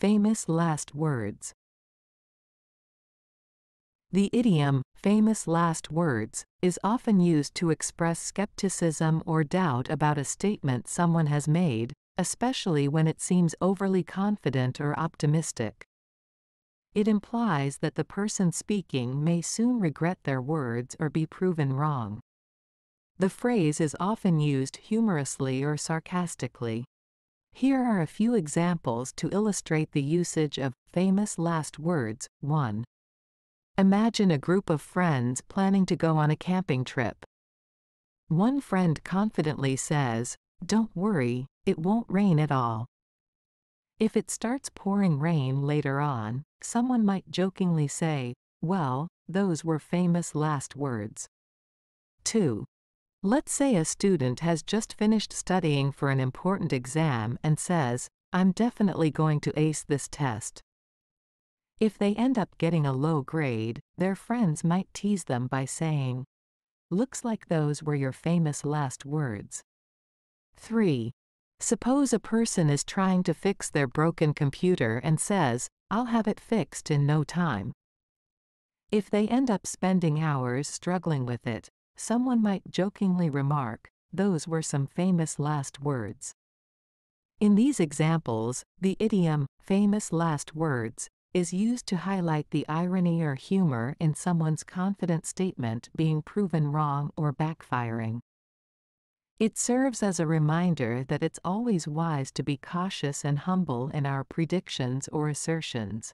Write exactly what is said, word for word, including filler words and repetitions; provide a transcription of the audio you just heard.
famous last words. The idiom, famous last words, is often used to express skepticism or doubt about a statement someone has made, especially when it seems overly confident or optimistic. It implies that the person speaking may soon regret their words or be proven wrong. The phrase is often used humorously or sarcastically. Here are a few examples to illustrate the usage of famous last words. one. Imagine a group of friends planning to go on a camping trip. One friend confidently says, "Don't worry, it won't rain at all." If it starts pouring rain later on, someone might jokingly say, "Well, those were famous last words." two. Let's say a student has just finished studying for an important exam and says, "I'm definitely going to ace this test." If they end up getting a low grade, their friends might tease them by saying, "Looks like those were your famous last words." three. Suppose a person is trying to fix their broken computer and says, "I'll have it fixed in no time." If they end up spending hours struggling with it, someone might jokingly remark, "Those were some famous last words." In these examples, the idiom, famous last words, is used to highlight the irony or humor in someone's confident statement being proven wrong or backfiring. It serves as a reminder that it's always wise to be cautious and humble in our predictions or assertions.